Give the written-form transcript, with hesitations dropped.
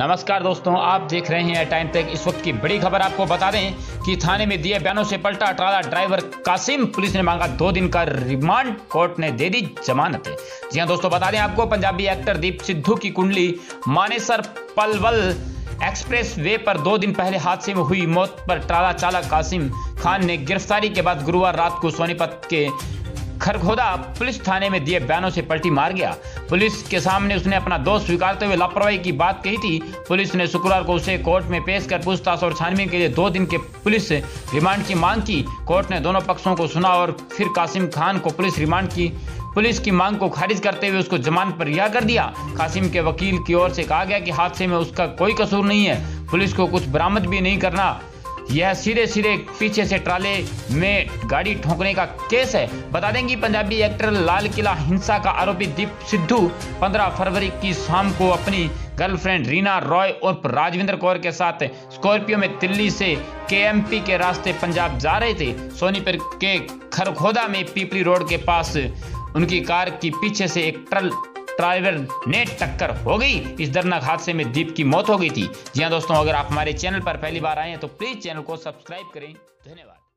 नमस्कार दोस्तों, आप देख रहे हैं टाइम तक। इस वक्त की बड़ी खबर आपको बता दें कि थाने में दिए बयानों से पलटा ट्राला ड्राइवर कासिम। पुलिस ने मांगा 2 दिन का रिमांड, कोर्ट ने दे दी जमानत। जी हां दोस्तों, बता दें आपको पंजाबी एक्टर दीप सिद्धू की कुंडली मानेसर पलवल एक्सप्रेसवे पर 2 दिन पहले हादसे में हुई मौत पर ट्राला चालक कासिम खान ने गिरफ्तारी के बाद गुरुवार रात को सोनीपत के खरखोदा पुलिस थाने में दिए बयानों से पलटी मार गया। पुलिस के सामने उसने अपना दोष स्वीकारते हुए लापरवाही की बात कही थी। पुलिस ने शुक्रवार को उसे कोर्ट में पेश कर पूछताछ और छानबीन के लिए 2 दिन के पुलिस रिमांड की मांग की। कोर्ट ने दोनों पक्षों को सुना और फिर कासिम खान को पुलिस की मांग को खारिज करते हुए उसको जमानत पर रिहा कर दिया। कासिम के वकील की ओर से कहा गया कि हादसे में उसका कोई कसूर नहीं है, पुलिस को कुछ बरामद भी नहीं करना, यह सीधे सीधे पीछे से ट्राले में गाड़ी ठोकने का केस है। बता दें कि पंजाबी एक्टर लाल किला हिंसा का आरोपी दीप सिद्धू 15 फरवरी की शाम को अपनी गर्लफ्रेंड रीना रॉय उर्फ राजविंदर कौर के साथ स्कॉर्पियो में दिल्ली से केएमपी के रास्ते पंजाब जा रहे थे। सोनीपत के खरखोदा में पीपली रोड के पास उनकी कार की पीछे से एक ड्राइवर ने टक्कर हो गई। इस दर्दनाक हादसे में दीप की मौत हो गई थी। जी हां दोस्तों, अगर आप हमारे चैनल पर पहली बार आए हैं तो प्लीज चैनल को सब्सक्राइब करें। धन्यवाद।